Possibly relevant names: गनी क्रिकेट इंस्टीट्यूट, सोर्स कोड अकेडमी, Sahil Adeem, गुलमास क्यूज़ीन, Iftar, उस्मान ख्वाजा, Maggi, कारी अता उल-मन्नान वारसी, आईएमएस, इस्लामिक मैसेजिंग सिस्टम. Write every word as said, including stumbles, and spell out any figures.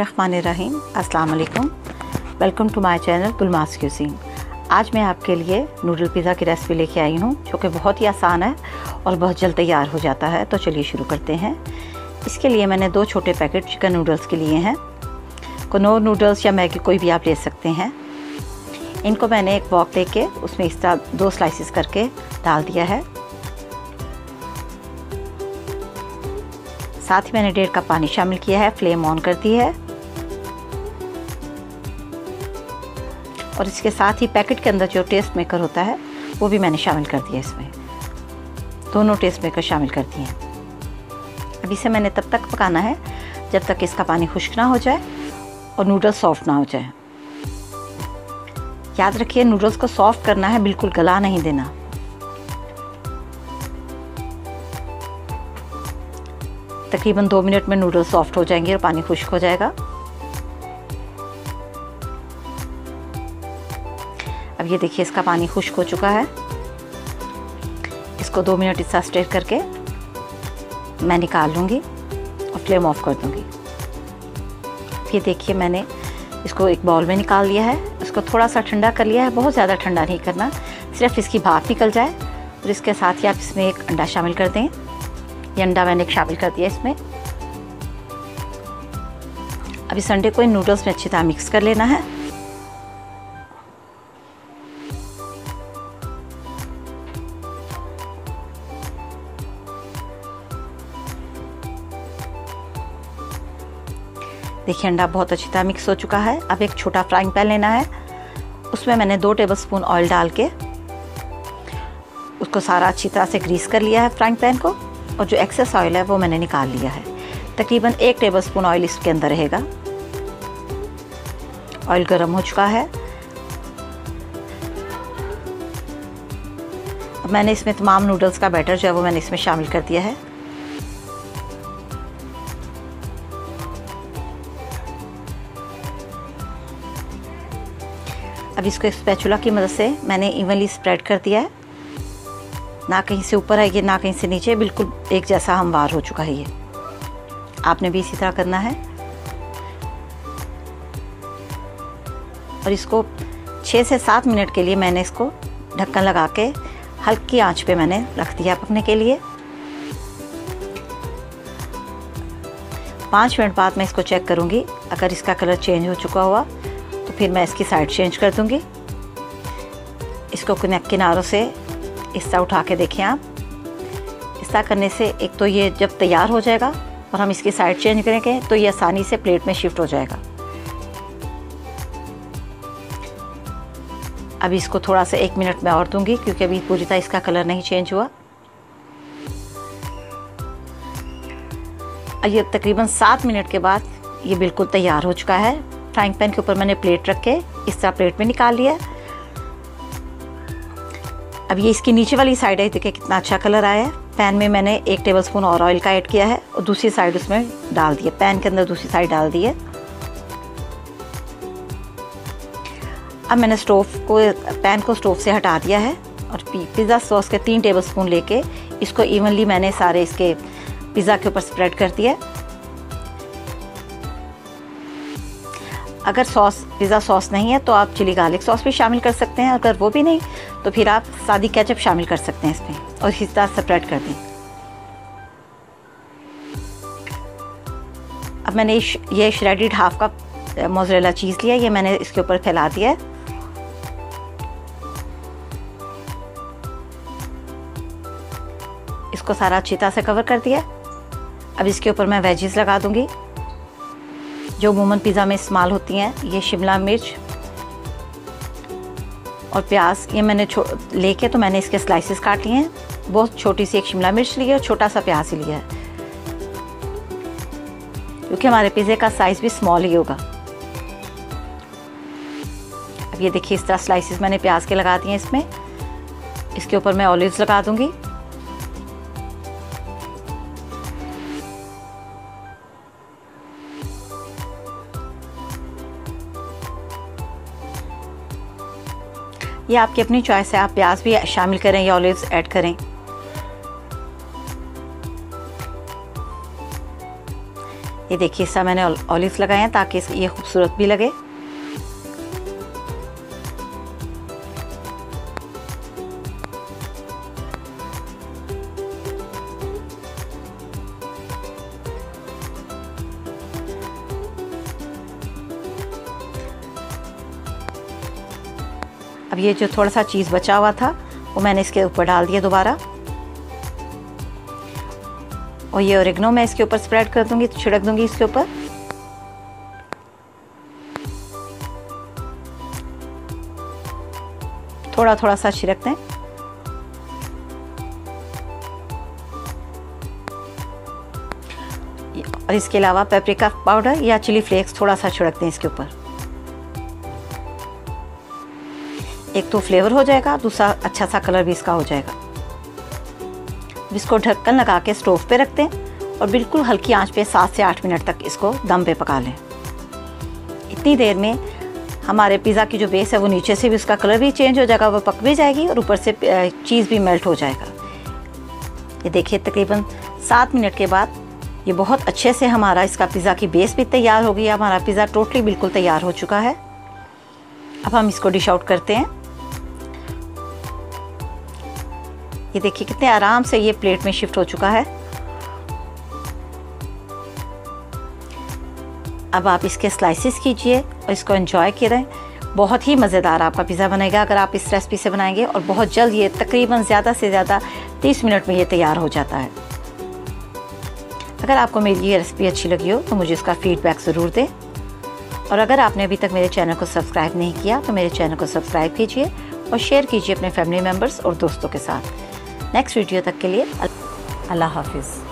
बिस्मिल्लाहिर्रहमानिर्रहीम अस्सलाम वालेकुम। Welcome to my channel गुलमास क्यूज़ीन। आज मैं आपके लिए नूडल पिज़्ज़ा की रेसिपी लेके आई हूँ जो कि बहुत ही आसान है और बहुत जल्द तैयार हो जाता है। तो चलिए शुरू करते हैं। इसके लिए मैंने दो छोटे पैकेट चिकन नूडल्स के लिए हैं। कनौर नूडल्स या मैगी कोई भी आप ले सकते हैं। इनको मैंने एक बॉक्स लेके उसमें इस तरह दो स्लाइसिस करके डाल दिया है। साथ ही मैंने डेढ़ कप पानी शामिल किया है। फ्लेम ऑन कर दी है और इसके साथ ही पैकेट के अंदर जो टेस्ट मेकर होता है वो भी मैंने शामिल कर दिया। इसमें दोनों टेस्ट मेकर शामिल कर दिए हैं। अब इसे मैंने तब तक पकाना है जब तक इसका पानी खुश्क ना हो जाए और नूडल्स सॉफ्ट ना हो जाए। याद रखिए, नूडल्स को सॉफ्ट करना है, बिल्कुल गला नहीं देना। तकरीबन दो मिनट में नूडल्स सॉफ्ट हो जाएंगे और पानी खुश्क हो जाएगा। अब ये देखिए, इसका पानी खुश्क हो चुका है। इसको दो मिनट इस स्टेयर करके मैं निकाल लूँगी और फ्लेम ऑफ कर दूँगी। ये देखिए, मैंने इसको एक बाउल में निकाल लिया है। इसको थोड़ा सा ठंडा कर लिया है। बहुत ज़्यादा ठंडा नहीं करना, सिर्फ इसकी भाप निकल जाए। और इसके साथ ही आप इसमें एक अंडा शामिल कर दें। ये अंडा मैंने एक शामिल कर दिया इसमें। अब इस अंडे को इन नूडल्स में अच्छी तरह मिक्स कर लेना है। देखिए, अंडा बहुत अच्छी तरह मिक्स हो चुका है। अब एक छोटा फ्राइंग पैन लेना है। उसमें मैंने दो टेबलस्पून ऑयल डाल के उसको सारा अच्छी तरह से ग्रीस कर लिया है फ्राइंग पैन को। और जो एक्सेस ऑयल है वो मैंने निकाल लिया है। तकरीबन एक टेबलस्पून ऑयल इसके अंदर रहेगा। ऑयल गर्म हो चुका है। अब मैंने इसमें तमाम नूडल्स का बैटर जो है वो मैंने इसमें शामिल कर दिया है। अब इसको स्पैचुला की मदद से मैंने इवनली स्प्रेड कर दिया है। ना कहीं से ऊपर है ये, ना कहीं से नीचे, बिल्कुल एक जैसा हमवार हो चुका है ये। आपने भी इसी तरह करना है। और इसको छः से सात मिनट के लिए मैंने इसको ढक्कन लगा के हल्की आंच पे मैंने रख दिया पकने के लिए। पाँच मिनट बाद मैं इसको चेक करूँगी। अगर इसका कलर चेंज हो चुका हुआ तो फिर मैं इसकी साइड चेंज कर दूँगी। इसको किनारों से इस तरह उठा के देखें आप। इस तरह करने से एक तो ये जब तैयार हो जाएगा और हम इसकी साइड चेंज करेंगे तो ये आसानी से प्लेट में शिफ्ट हो जाएगा। अब इसको थोड़ा सा एक मिनट में और दूंगी क्योंकि अभी पूरी तरह इसका कलर नहीं चेंज हुआ। ये तकरीबन सात मिनट के बाद ये बिल्कुल तैयार हो चुका है। फ्राइंग पैन के ऊपर मैंने प्लेट रख के इस तरह प्लेट में निकाल लिया। अब ये इसकी नीचे वाली साइड है। देखिए कितना अच्छा कलर आया है। पैन में मैंने एक टेबलस्पून और ऑयल का ऐड किया है और दूसरी साइड उसमें डाल दिए। पैन के अंदर दूसरी साइड डाल दिए। अब मैंने स्टोव को पैन को स्टोव से हटा दिया है। और पिज़्ज़ा सॉस के तीन टेबलस्पून लेके इसको इवनली मैंने सारे इसके पिज़्ज़ा के ऊपर स्प्रेड कर दिया। अगर सॉस पिज़्ज़ा सॉस नहीं है तो आप चिली गार्लिक सॉस भी शामिल कर सकते हैं। अगर वो भी नहीं तो फिर आप सादी केचप शामिल कर सकते हैं इसमें। और इस तरह स्प्रेड कर दें। अब मैंने ये shredded half cup mozzarella cheese लिया, ये मैंने इसके ऊपर फैला दिया है। इसको सारा अच्छी तरह से कवर कर दिया। अब इसके ऊपर मैं वेजीज़ लगा दूँगी जो अमूमन पिज़्ज़ा में इस्तेमाल होती हैं। ये शिमला मिर्च और प्याज ये मैंने लेके तो मैंने इसके स्लाइसेस काट लिए हैं। बहुत छोटी सी एक शिमला मिर्च ली है और छोटा सा प्याज ही लिया है क्योंकि हमारे पिज़्ज़े का साइज़ भी स्मॉल ही होगा। अब ये देखिए, इस तरह स्लाइसेस मैंने प्याज के लगा दिए हैं इसमें। इसके ऊपर मैं ऑलिव्स लगा दूँगी। ये आपकी अपनी चॉइस है, आप प्याज भी शामिल करें या ऑलिव्स ऐड करें। ये देखिए इसमें मैंने ऑलिव्स लगाए हैं ताकि ये खूबसूरत भी लगे। अब ये जो थोड़ा सा चीज़ बचा हुआ था वो मैंने इसके ऊपर डाल दिया दोबारा, और ये ओरिगेनो मैं इसके ऊपर स्प्रेड कर दूंगी, छिड़क दूंगी इसके ऊपर। थोड़ा थोड़ा सा छिड़क दें। और इसके अलावा पेपरिका पाउडर या चिली फ्लेक्स थोड़ा सा छिड़क दें इसके ऊपर। एक तो फ्लेवर हो जाएगा, दूसरा अच्छा सा कलर भी इसका हो जाएगा। इसको ढक्कन लगा के स्टोव पे रख दें और बिल्कुल हल्की आंच पे सात से आठ मिनट तक इसको दम पे पका लें। इतनी देर में हमारे पिज़्ज़ा की जो बेस है वो नीचे से भी उसका कलर भी चेंज हो जाएगा, वो पक भी जाएगी और ऊपर से चीज़ भी मेल्ट हो जाएगा। ये देखिए तकरीबन सात मिनट के बाद ये बहुत अच्छे से हमारा इसका पिज़्ज़ा की बेस भी तैयार हो गई। हमारा पिज़्ज़ा टोटली बिल्कुल तैयार हो चुका है। अब हम इसको डिश आउट करते हैं। ये देखिए कितने आराम से ये प्लेट में शिफ्ट हो चुका है। अब आप इसके स्लाइसेस कीजिए और इसको एंजॉय करें। बहुत ही मज़ेदार आपका पिज़्ज़ा बनेगा अगर आप इस रेसिपी से बनाएंगे, और बहुत जल्द ये तकरीबन ज़्यादा से ज़्यादा तीस मिनट में ये तैयार हो जाता है। अगर आपको मेरी ये रेसिपी अच्छी लगी हो तो मुझे इसका फीडबैक ज़रूर दें, और अगर आपने अभी तक मेरे चैनल को सब्सक्राइब नहीं किया तो मेरे चैनल को सब्सक्राइब कीजिए और शेयर कीजिए अपने फैमिली मेम्बर्स और दोस्तों के साथ। नेक्स्ट वीडियो तक के लिए अल्लाह हाफिज़।